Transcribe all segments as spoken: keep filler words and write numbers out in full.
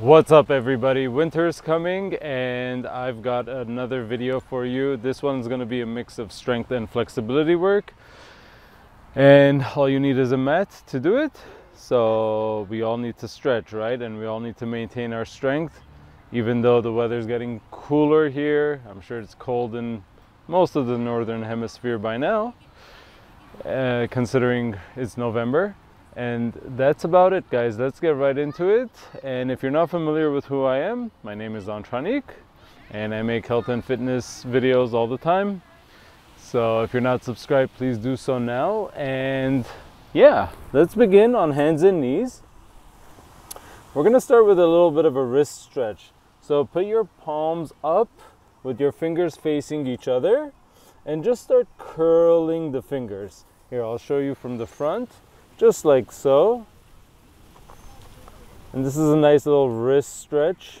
What's up everybody, winter's coming and I've got another video for you. This one's going to be a mix of strength and flexibility work, and all you need is a mat to do it. So we all need to stretch, right? And we all need to maintain our strength, even though the weather's getting cooler here. I'm sure it's cold in most of the northern hemisphere by now, uh, considering it's November. And that's about it, guys. Let's get right into it. And if you're not familiar with who I am, my name is Antranik, and I make health and fitness videos all the time. So if you're not subscribed, please do so now. And yeah, let's begin on hands and knees. We're going to start with a little bit of a wrist stretch. So put your palms up with your fingers facing each other and just start curling the fingers. Here, I'll show you from the front. Just like so. And this is a nice little wrist stretch.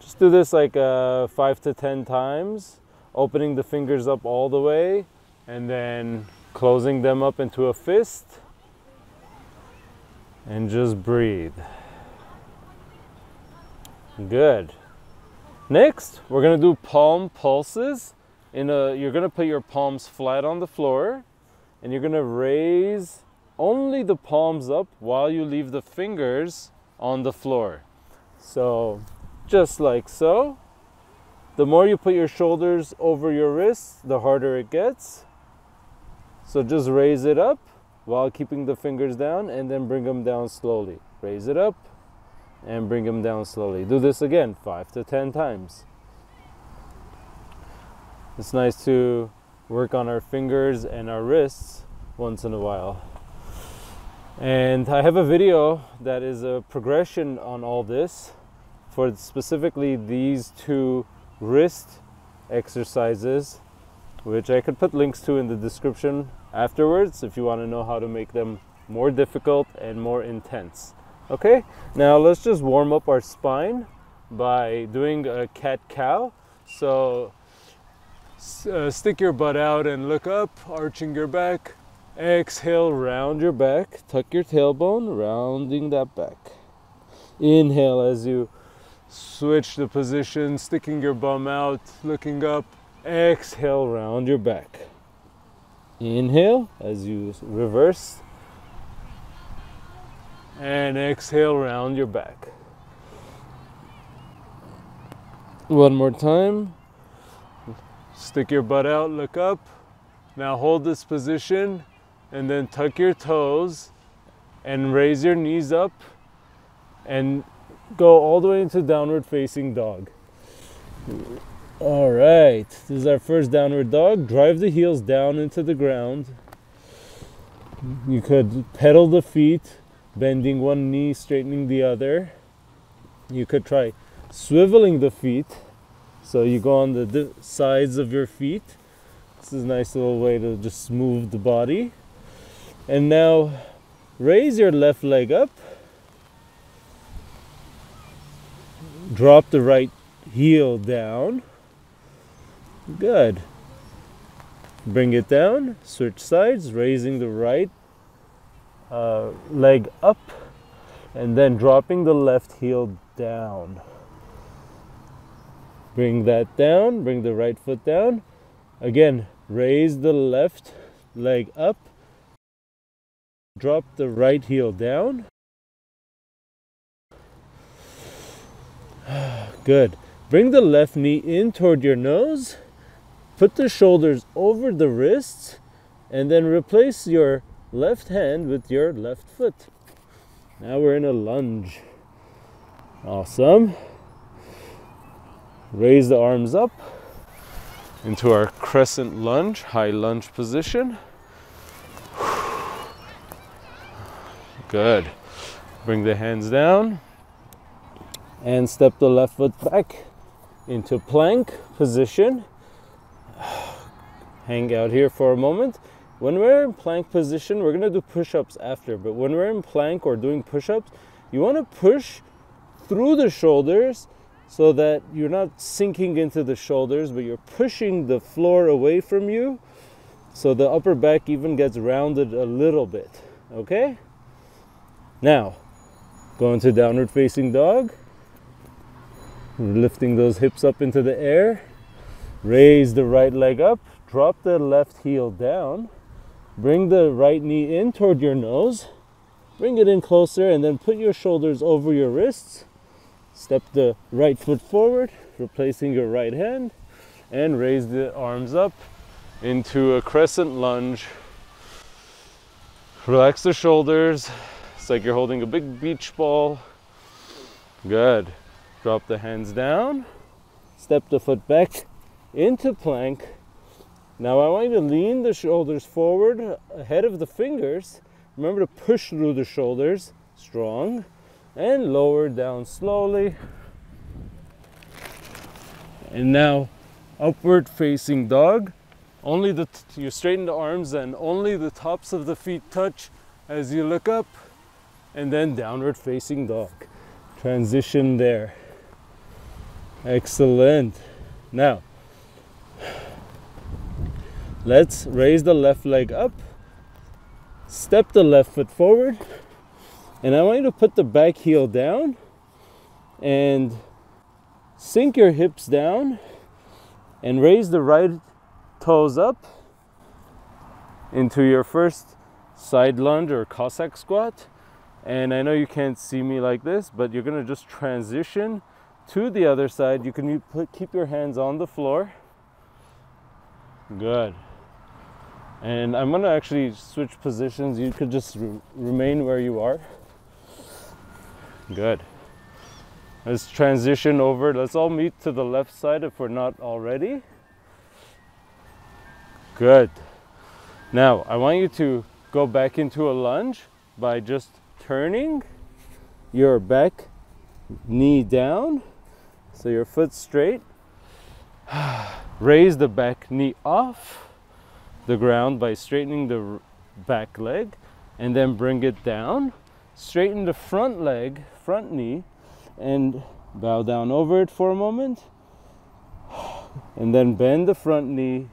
Just do this like uh, five to ten times, opening the fingers up all the way and then closing them up into a fist. And just breathe. Good. Next, we're gonna do palm pulses. In a, you're gonna put your palms flat on the floor and you're gonna raise only the palms up while you leave the fingers on the floor. So just like so. The more you put your shoulders over your wrists, the harder it gets. So just raise it up while keeping the fingers down and then bring them down slowly. Raise it up and bring them down slowly. Do this again five to ten times. It's nice to work on our fingers and our wrists once in a while. And I have a video that is a progression on all this for specifically these two wrist exercises, which I could put links to in the description afterwards if you want to know how to make them more difficult and more intense. Okay, now let's just warm up our spine by doing a cat-cow. So uh, stick your butt out and look up, arching your back. Exhale, round your back, tuck your tailbone, rounding that back. Inhale as you switch the position, sticking your bum out, looking up. Exhale, round your back. Inhale as you reverse. And exhale, round your back. One more time. Stick your butt out, look up. Now hold this position. And then tuck your toes and raise your knees up and go all the way into downward facing dog. All right, this is our first downward dog. Drive the heels down into the ground. You could pedal the feet, bending one knee, straightening the other. You could try swiveling the feet. So you go on the sides of your feet. This is a nice little way to just move the body. And now raise your left leg up, drop the right heel down, good, bring it down, switch sides, raising the right uh, leg up and then dropping the left heel down, bring that down, bring the right foot down, again raise the left leg up, drop the right heel down. Good. Bring the left knee in toward your nose. Put the shoulders over the wrists and then replace your left hand with your left foot. Now we're in a lunge. Awesome. Raise the arms up into our crescent lunge, high lunge position. Good. Bring the hands down and step the left foot back into plank position. Hang out here for a moment. When we're in plank position, we're gonna do push-ups after, but when we're in plank or doing push-ups, you wanna push through the shoulders so that you're not sinking into the shoulders, but you're pushing the floor away from you so the upper back even gets rounded a little bit, okay? Now, Going to downward facing dog. We're lifting those hips up into the air. Raise the right leg up. Drop the left heel down. Bring the right knee in toward your nose. Bring it in closer and then put your shoulders over your wrists. Step the right foot forward, replacing your right hand, and raise the arms up into a crescent lunge. Relax the shoulders. It's like you're holding a big beach ball. Good. Drop the hands down. Step the foot back into plank. Now I want you to lean the shoulders forward ahead of the fingers. Remember to push through the shoulders, strong, and lower down slowly. And now upward facing dog. Only the t you straighten the arms and only the tops of the feet touch as you look up, and then downward facing dog. Transition there. Excellent. Now let's raise the left leg up, step the left foot forward, and I want you to put the back heel down and sink your hips down and raise the right toes up into your first side lunge or Cossack squat. And I know you can't see me like this, but you're gonna just transition to the other side. You can keep your hands on the floor. Good. And I'm gonna actually switch positions. You could just re remain where you are. Good. Let's transition over. Let's all meet to the left side if we're not already. Good. Now, I want you to go back into a lunge by just turning your back knee down. So your foot's straight. Raise the back knee off the ground by straightening the back leg and then bring it down. Straighten the front leg, front knee, and bow down over it for a moment, and then bend the front knee.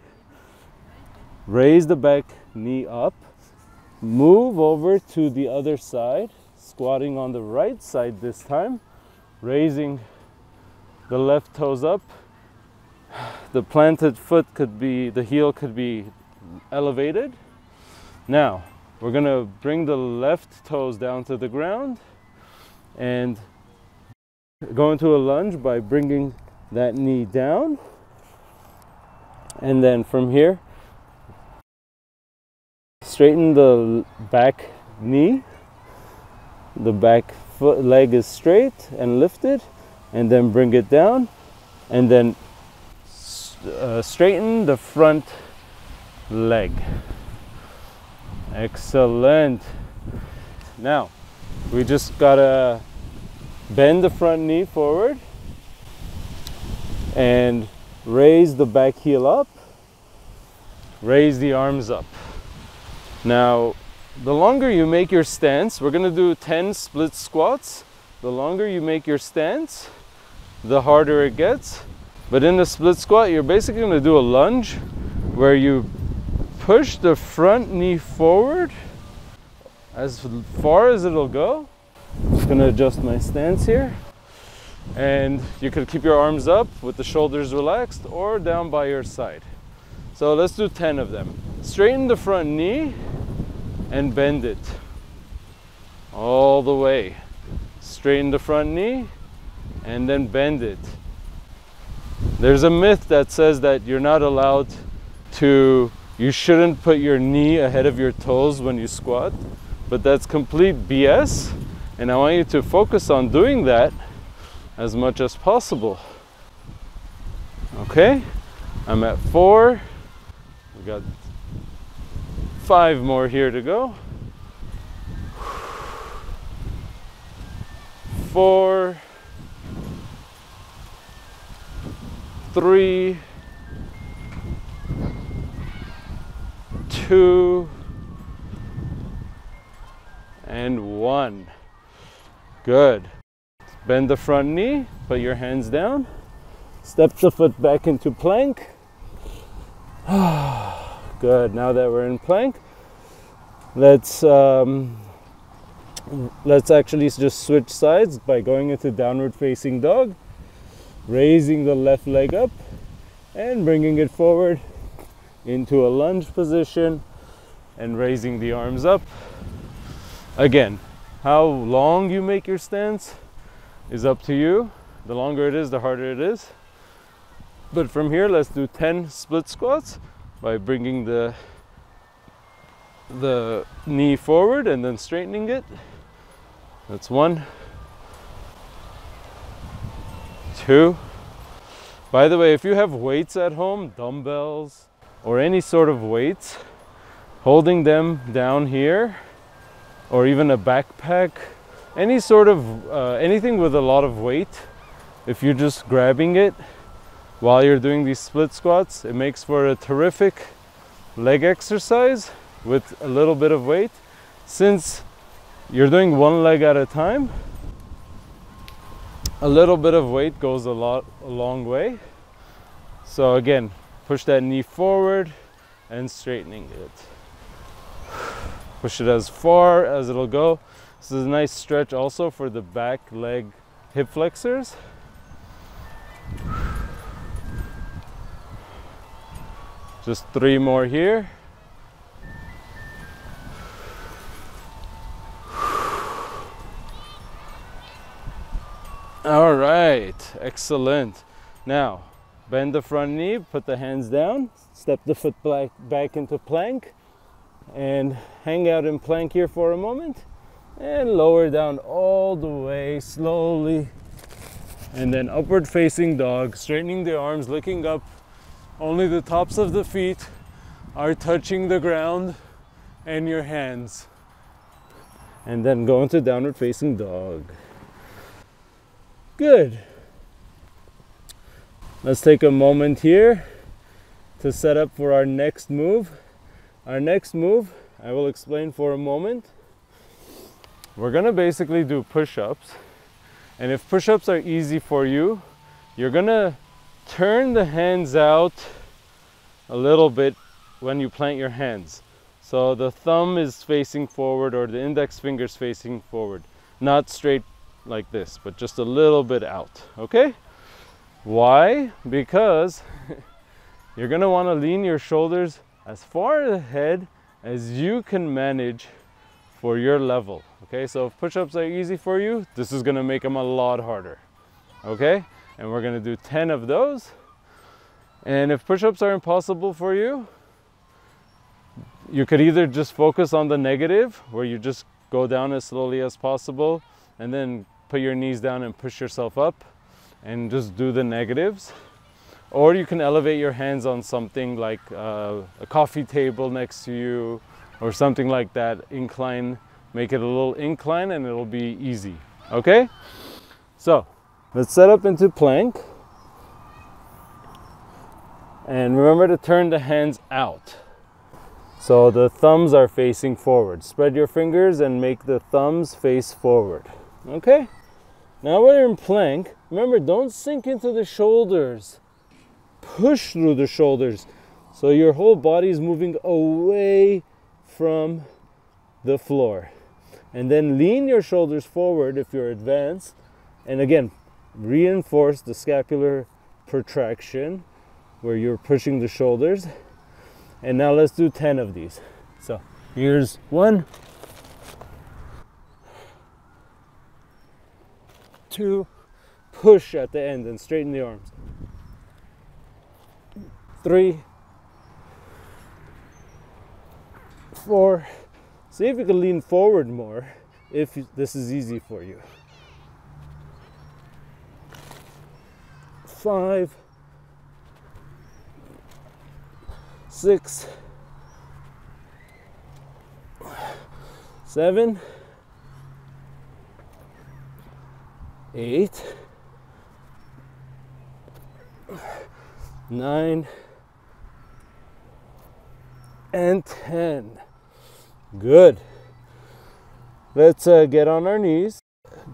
Raise the back knee up. Move over to the other side, squatting on the right side this time, raising the left toes up. The planted foot could be, the heel could be elevated. Now, we're gonna bring the left toes down to the ground and go into a lunge by bringing that knee down. And then from here, straighten the back knee. The back foot leg is straight and lifted, and then bring it down, and then uh, straighten the front leg. Excellent. Now we just gotta bend the front knee forward and raise the back heel up. Raise the arms up. Now the longer you make your stance, we're gonna do ten split squats. The longer you make your stance, the harder it gets. But in the split squat, you're basically gonna do a lunge where you push the front knee forward as far as it'll go. I'm just gonna adjust my stance here. And you could keep your arms up with the shoulders relaxed or down by your side. So let's do ten of them. Straighten the front knee and bend it all the way. Straighten the front knee and then bend it. There's a myth that says that you're not allowed to You shouldn't put your knee ahead of your toes when you squat, but that's complete B S, and I want you to focus on doing that as much as possible. Okay, I'm at four. We got five more here to go. Four, three, two, and one. Good. Bend the front knee, put your hands down, step the foot back into plank. Good. Now that we're in plank, let's um, let's actually just switch sides by going into downward facing dog, raising the left leg up and bringing it forward into a lunge position and raising the arms up. Again, how long you make your stance is up to you. The longer it is, the harder it is. But from here, let's do ten split squats by bringing the, the knee forward and then straightening it. That's one, two. By the way, if you have weights at home, dumbbells or any sort of weights, holding them down here, or even a backpack, any sort of, uh, anything with a lot of weight, if you're just grabbing it while you're doing these split squats, it makes for a terrific leg exercise with a little bit of weight. Since you're doing one leg at a time, a little bit of weight goes a lot, a long way. So again, push that knee forward and straightening it. Push it as far as it'll go. This is a nice stretch also for the back leg hip flexors. Just three more here. All right, excellent. Now, bend the front knee, put the hands down, step the foot back into plank, and hang out in plank here for a moment, and lower down all the way slowly, and then upward facing dog, straightening the arms, looking up. Only the tops of the feet are touching the ground and your hands, and then go into downward facing dog. Good. Let's take a moment here to set up for our next move. Our next move, I will explain for a moment. We're gonna basically do push-ups. And if push-ups are easy for you, you're gonna turn the hands out a little bit when you plant your hands. So the thumb is facing forward, or the index finger is facing forward. Not straight like this, but just a little bit out, okay? Why? Because you're gonna wanna lean your shoulders as far ahead as you can manage for your level, okay? So if push-ups are easy for you, this is gonna make them a lot harder, okay? And we're gonna do ten of those. And if push-ups are impossible for you, you could either just focus on the negative, where you just go down as slowly as possible, and then put your knees down and push yourself up, and just do the negatives. Or you can elevate your hands on something like uh, a coffee table next to you or something like that. Incline, make it a little incline and it'll be easy, okay? So let's set up into plank. And remember to turn the hands out. So the thumbs are facing forward. Spread your fingers and make the thumbs face forward, okay? Now we're in plank. Remember, don't sink into the shoulders. Push through the shoulders, so your whole body is moving away from the floor, and then lean your shoulders forward if you're advanced, and again reinforce the scapular protraction where you're pushing the shoulders. And now let's do ten of these. So here's one, two, push at the end and straighten the arms, three, four. See if you can lean forward more if this is easy for you. Five, six, seven, eight, nine, and ten. Good. Let's uh, get on our knees,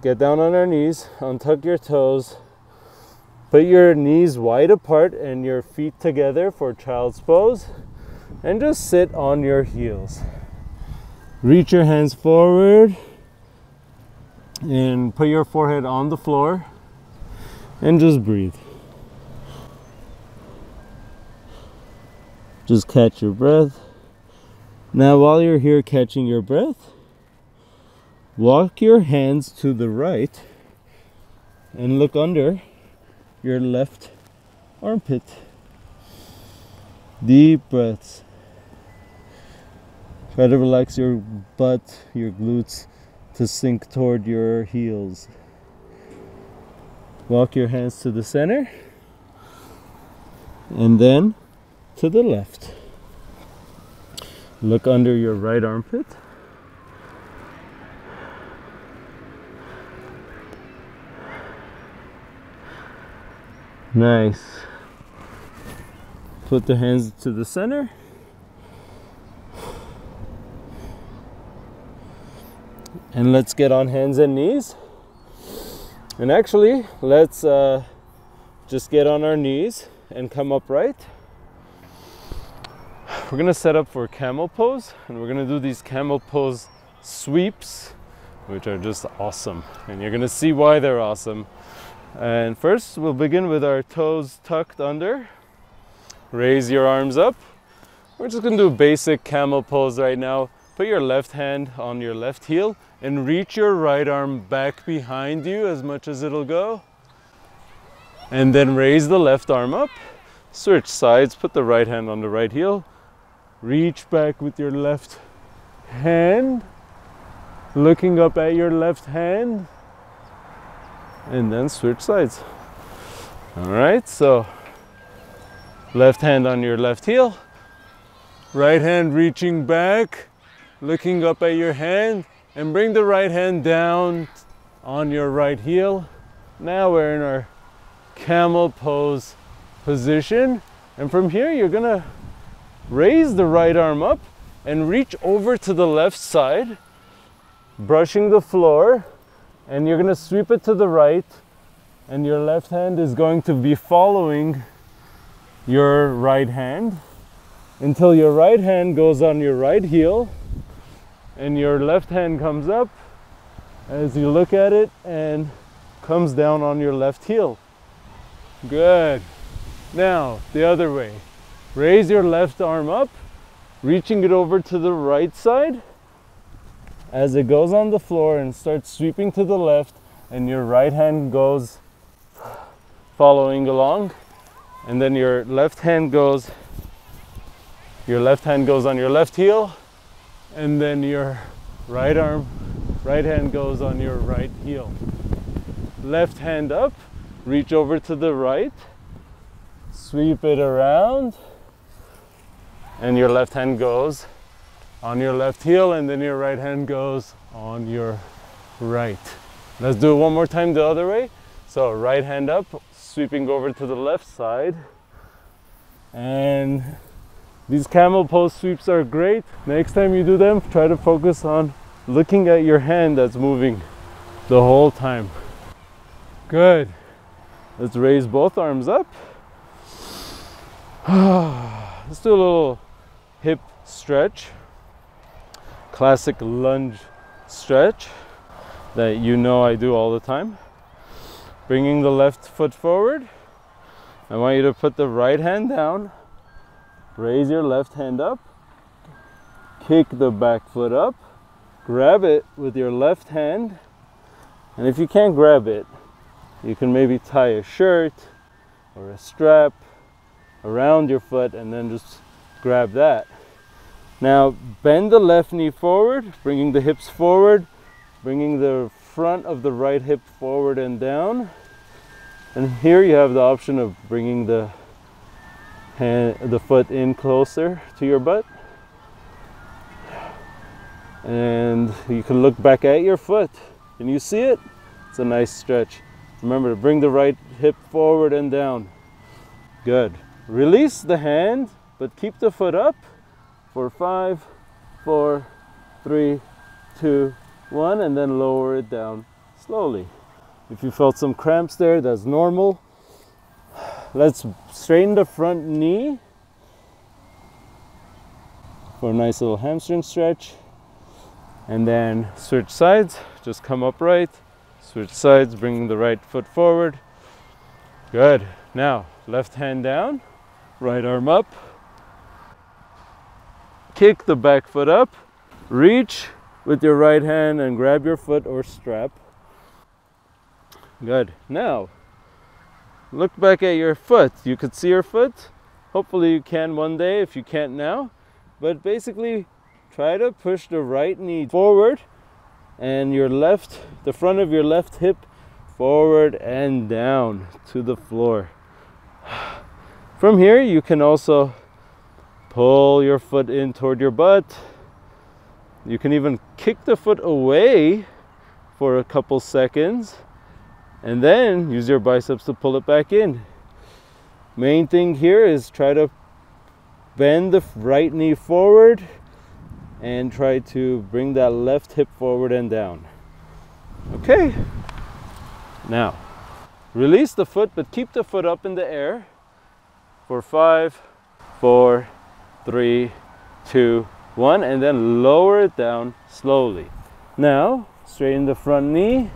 get down on our knees, untuck your toes, put your knees wide apart and your feet together for child's pose, and just sit on your heels. Reach your hands forward and put your forehead on the floor and just breathe. Just catch your breath. Now while you're here catching your breath, walk your hands to the right and look under your left armpit. Deep breaths. Try to relax your butt, your glutes, to sink toward your heels. Walk your hands to the center and then to the left. Look under your right armpit. Nice. Put the hands to the center. And let's get on hands and knees. And actually, let's uh, just get on our knees and come upright. We're gonna set up for camel pose, and we're gonna do these camel pose sweeps, which are just awesome. And you're gonna see why they're awesome. And first, we'll begin with our toes tucked under. Raise your arms up. We're just gonna do basic camel pose right now. Put your left hand on your left heel and reach your right arm back behind you as much as it'll go. And then raise the left arm up. Switch sides, put the right hand on the right heel. Reach back with your left hand, looking up at your left hand. And then switch sides. All right, so left hand on your left heel, right hand reaching back, looking up at your hand, and bring the right hand down on your right heel. Now we're in our camel pose position, and from here you're gonna raise the right arm up and reach over to the left side, brushing the floor. And you're gonna sweep it to the right, and your left hand is going to be following your right hand until your right hand goes on your right heel, and your left hand comes up as you look at it and comes down on your left heel. Good. Now, the other way. Raise your left arm up, reaching it over to the right side, as it goes on the floor and starts sweeping to the left, and your right hand goes following along, and then your left hand goes your left hand goes on your left heel, and then your right arm right hand goes on your right heel. Left hand up, reach over to the right, sweep it around, and your left hand goes on your left heel, and then your right hand goes on your right. Let's do it one more time the other way. So right hand up, sweeping over to the left side. And these camel pose sweeps are great. Next time you do them, try to focus on looking at your hand that's moving the whole time. Good. Let's raise both arms up. Let's do a little hip stretch. Classic lunge stretch that you know I do all the time. Bringing the left foot forward. I want you to put the right hand down. Raise your left hand up. Kick the back foot up. Grab it with your left hand. And if you can't grab it, you can maybe tie a shirt or a strap around your foot and then just grab that. Now bend the left knee forward, bringing the hips forward, bringing the front of the right hip forward and down. And here you have the option of bringing the hand, the foot in closer to your butt. And you can look back at your foot. Can you see it? It's a nice stretch. Remember to bring the right hip forward and down. Good. Release the hand, but keep the foot up. For five, four, three, two, one, and then lower it down slowly. If you felt some cramps there, that's normal. Let's straighten the front knee for a nice little hamstring stretch. And then switch sides, just come upright, Switch sides, bring the right foot forward. Good. Now, left hand down, right arm up. Kick the back foot up. Reach with your right hand and grab your foot or strap. Good. Now, look back at your foot. You could see your foot. Hopefully you can one day if you can't now. But basically, try to push the right knee forward and your left, the front of your left hip forward and down to the floor. From here, you can also pull your foot in toward your butt. You can even kick the foot away for a couple seconds and then use your biceps to pull it back in. Main thing here is try to bend the right knee forward and try to bring that left hip forward and down. Okay. Now, release the foot, but keep the foot up in the air for five, four, three, two, one, and then lower it down slowly. Now, straighten the front knee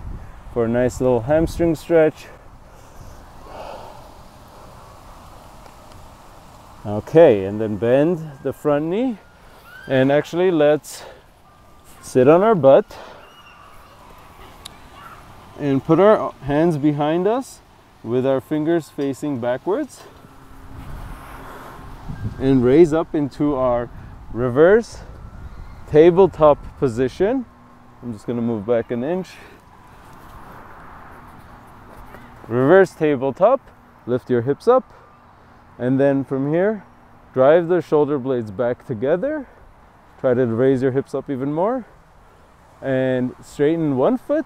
for a nice little hamstring stretch. Okay, and then bend the front knee. And actually, let's sit on our butt and put our hands behind us with our fingers facing backwards and raise up into our reverse tabletop position. I'm just going to move back an inch. Reverse tabletop, lift your hips up, and then from here, drive the shoulder blades back together. Try to raise your hips up even more and straighten one foot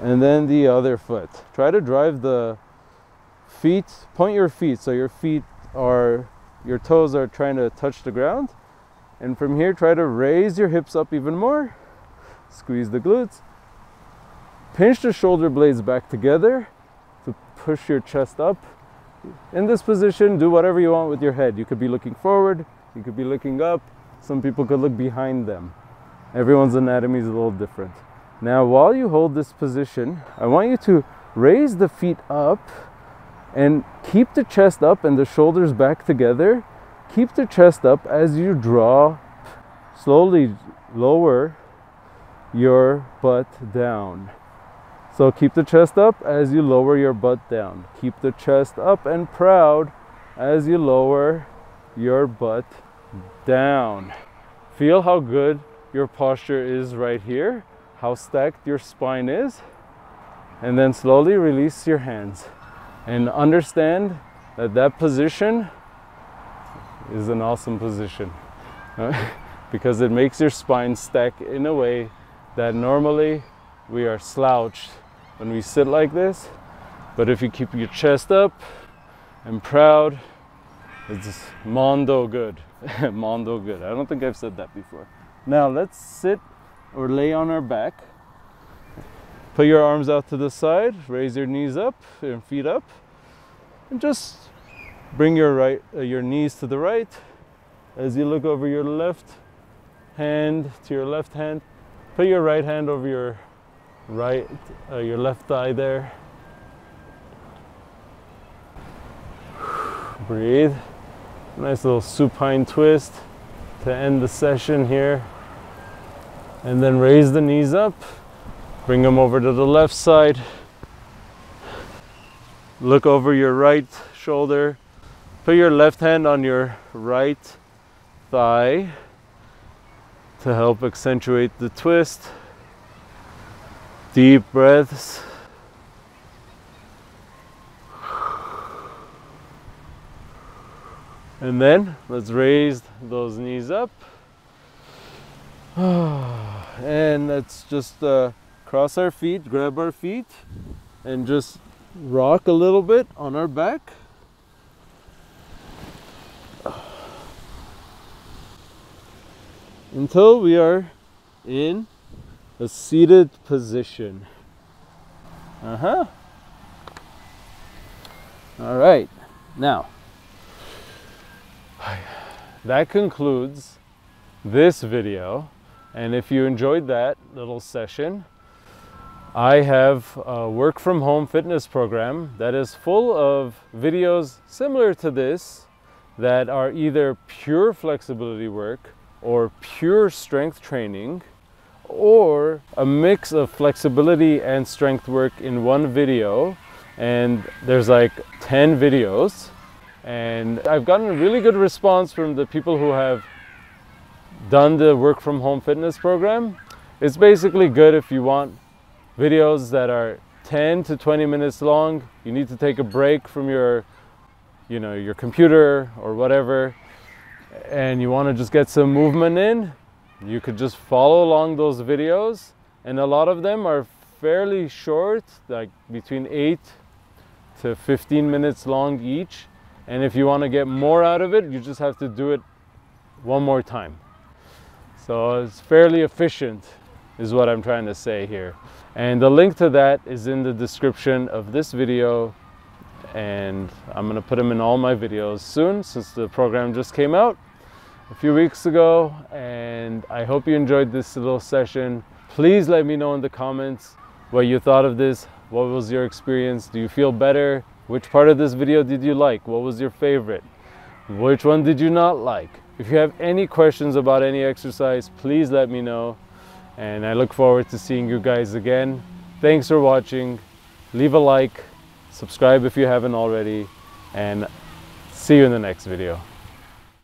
and then the other foot. Try to drive the feet, point your feet so your feet are, your toes are trying to touch the ground. And from here, try to raise your hips up even more. Squeeze the glutes. Pinch the shoulder blades back together to push your chest up. In this position, do whatever you want with your head. You could be looking forward, you could be looking up. Some people could look behind them. Everyone's anatomy is a little different. Now, while you hold this position, I want you to raise the feet up and keep the chest up and the shoulders back together. Keep the chest up as you draw, slowly lower your butt down. So keep the chest up as you lower your butt down. Keep the chest up and proud as you lower your butt down. down. Feel how good your posture is right here, how stacked your spine is, and then slowly release your hands and understand that that position is an awesome position because it makes your spine stack in a way that normally we are slouched when we sit like this. But if you keep your chest up and proud, it's mondo good. Mondo good. I don't think I've said that before. Now let's sit or lay on our back. Put your arms out to the side, raise your knees up and feet up, and just bring your right uh, your knees to the right as you look over your left hand to your left hand. Put your right hand over your right uh, your left thigh there. Breathe. Nice little supine twist to end the session here. And then raise the knees up, bring them over to the left side. Look over your right shoulder. Put your left hand on your right thigh to help accentuate the twist. Deep breaths. And then let's raise those knees up. And let's just uh, cross our feet, grab our feet, and just rock a little bit on our back. Until we are in a seated position. Uh-huh. All right, now. That concludes this video, and if you enjoyed that little session, I have a work from home fitness program that is full of videos similar to this that are either pure flexibility work or pure strength training or a mix of flexibility and strength work in one video, and there's like ten videos, and I've gotten a really good response from the people who have done the work from home fitness program. It's basically good if you want videos that are ten to twenty minutes long. You need to take a break from your, you know, your computer or whatever, and you want to just get some movement in. You could just follow along those videos, and a lot of them are fairly short, like between eight to fifteen minutes long each. And if you want to get more out of it, you just have to do it one more time. So it's fairly efficient is what I'm trying to say here. And the link to that is in the description of this video. And I'm going to put them in all my videos soon, since the program just came out a few weeks ago. And I hope you enjoyed this little session. Please let me know in the comments what you thought of this. What was your experience? Do you feel better? Which part of this video did you like? What was your favorite? Which one did you not like? If you have any questions about any exercise, please let me know. And I look forward to seeing you guys again. Thanks for watching. Leave a like. Subscribe if you haven't already, and see you in the next video.